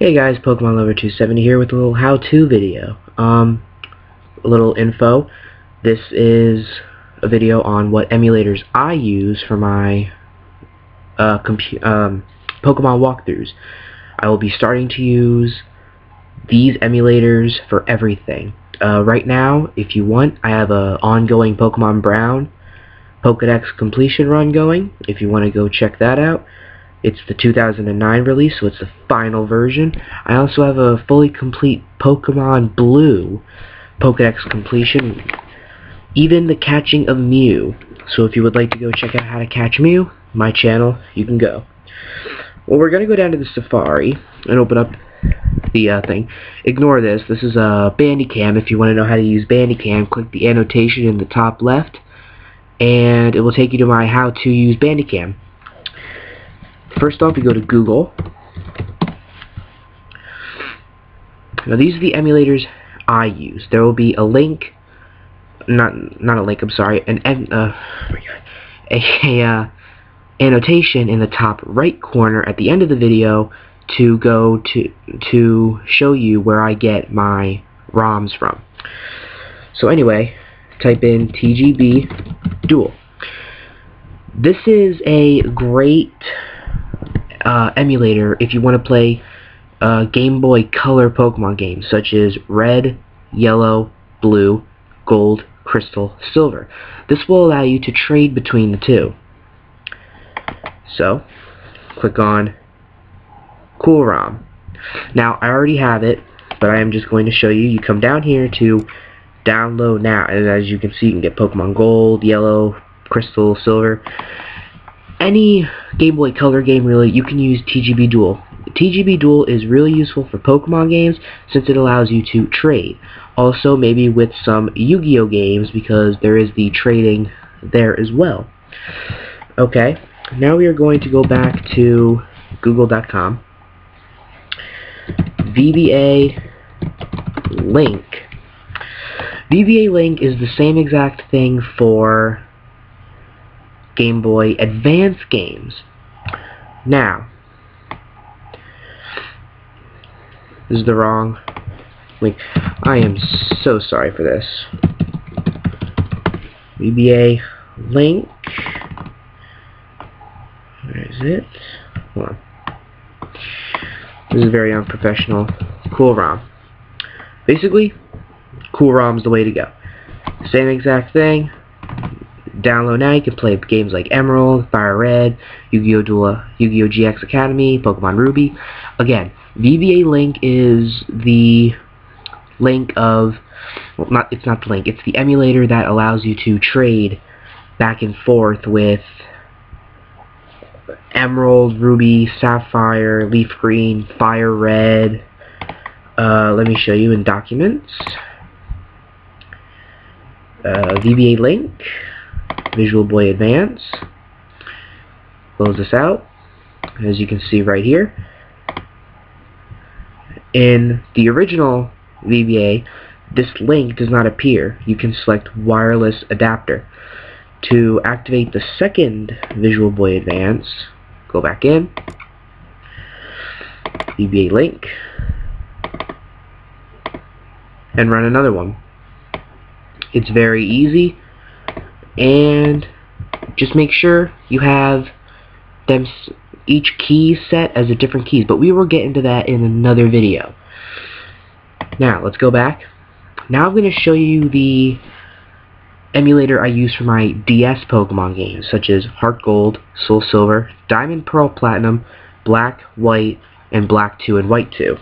Hey guys, PokemonLover270 here with a little how-to video. A little info. This is a video on what emulators I use for my Pokemon walkthroughs. I will be starting to use these emulators for everything. Right now, if you want, I have an ongoing Pokemon Brown Pokedex completion run going, if you want to go check that out. It's the 2009 release, so it's the final version. I also have a fully complete Pokemon Blue Pokedex completion, even the catching of Mew. So if you would like to go check out how to catch Mew, my channel, you can go. Well, we're going to go down to the Safari and open up the thing. Ignore this. This is Bandicam. If you want to know how to use Bandicam, click the annotation in the top left, and it will take you to my how to use Bandicam. First off, you go to Google. Now, these are the emulators I use. There will be a link, not a link. I'm sorry, an annotation in the top right corner at the end of the video to go to show you where I get my ROMs from. So anyway, type in TGB Dual. This is a great emulator if you want to play Game Boy Color Pokemon games such as Red, Yellow, Blue, Gold, Crystal, Silver. This will allow you to trade between the two. So, click on Cool ROM. Now, I already have it, but I am just going to show you. You come down here to download now, and as you can see, you can get Pokemon Gold, Yellow, Crystal, Silver. Any Game Boy Color game, really, you can use TGB Dual. TGB Dual is really useful for Pokemon games since it allows you to trade. Also, maybe with some Yu-Gi-Oh! Games because there is the trading there as well. Okay, now we are going to go back to Google.com. VBA Link. VBA Link is the same exact thing for Game Boy Advance games. Now, this is the wrong link. I am so sorry for this. VBA Link. Where is it? Hold on. This is very unprofessional. Cool ROM. Basically, Cool ROM's the way to go. Same exact thing. Download now. You can play games like Emerald, Fire Red, Yu-Gi-Oh! Duel, Yu-Gi-Oh! GX Academy, Pokemon Ruby. Again, VBA Link is the link of, well, it's not the link, it's the emulator that allows you to trade back and forth with Emerald, Ruby, Sapphire, Leaf Green, Fire Red. Let me show you in Documents. VBA Link. Visual Boy Advance. Close this out. As you can see right here, in the original VBA, this link does not appear. You can select Wireless Adapter. To activate the second Visual Boy Advance, go back in, VBA Link, and run another one. It's very easy. And just make sure you have them each key set as a different keys, but we will get into that in another video. Now let's go back. Now I'm going to show you the emulator I use for my DS Pokemon games such as Heart Gold, Soul Silver, Diamond, Pearl, Platinum, Black, White, and Black 2 and White 2.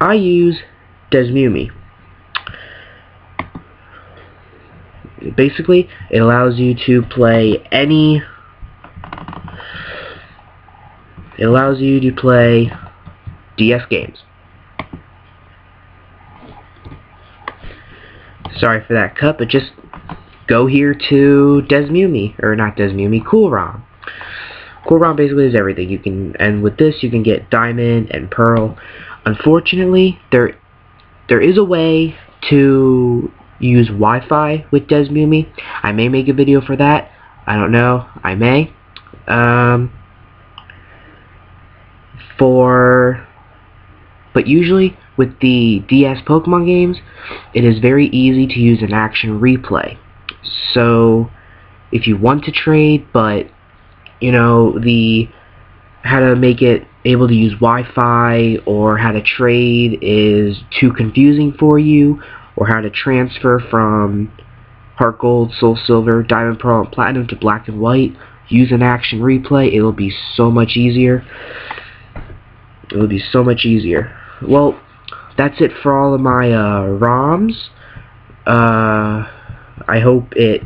I use Desmume. Basically, it allows you to play any. It allows you to play DS games. Sorry for that cut, but just go here to Desmume, or not Desmume, Cool ROM. Cool ROM basically is everything you can, and with this you can get Diamond and Pearl. Unfortunately, there is a way to use Wi-Fi with Desmume. I may make a video for that. I don't know, I may. But usually with the DS Pokemon games, it is very easy to use an action replay. So if you want to trade, but you know how to make it able to use Wi-Fi, or how to trade is too confusing for you, or how to transfer from Heart Gold, Soul Silver, Diamond, Pearl, and Platinum to Black and White, use an action replay. It'll be so much easier. It'll be so much easier. Well, that's it for all of my ROMs. I hope it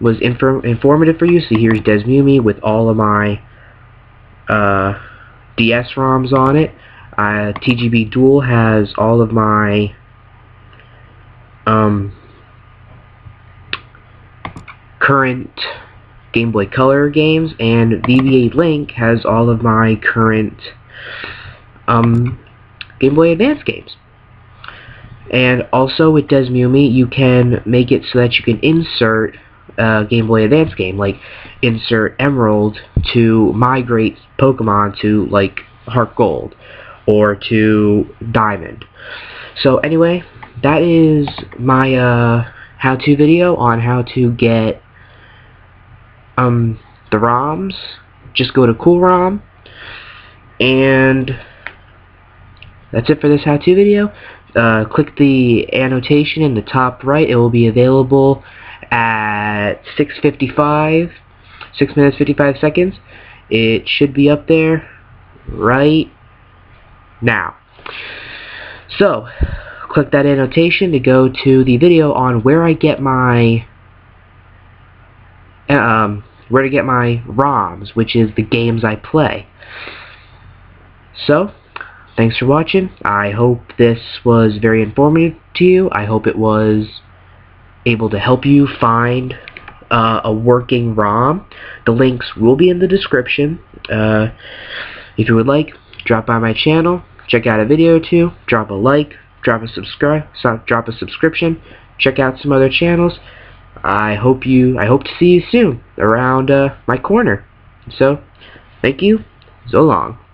was informative for you. So here's Desmume with all of my DS ROMs on it. TGB Dual has all of my current Game Boy Color games, and VBA Link has all of my current Game Boy Advance games. And also with Desmume, you can make it so that you can insert a Game Boy Advance game, like insert Emerald to migrate Pokemon to like Heart Gold or to Diamond. So anyway, that is my how-to video on how to get the ROMs. Just go to Cool ROM, and that's it for this how-to video. Click the annotation in the top right. It will be available at 6 minutes 55 seconds. It should be up there right now. So click that annotation to go to the video on where I get my ROMs, which is the games I play. So thanks for watching. I hope this was very informative to you. I hope it was able to help you find a working ROM. The links will be in the description. If you would like, drop by my channel, check out a video or two, drop a like, drop a subscription, check out some other channels. I hope to see you soon around my corner. So, thank you. So long.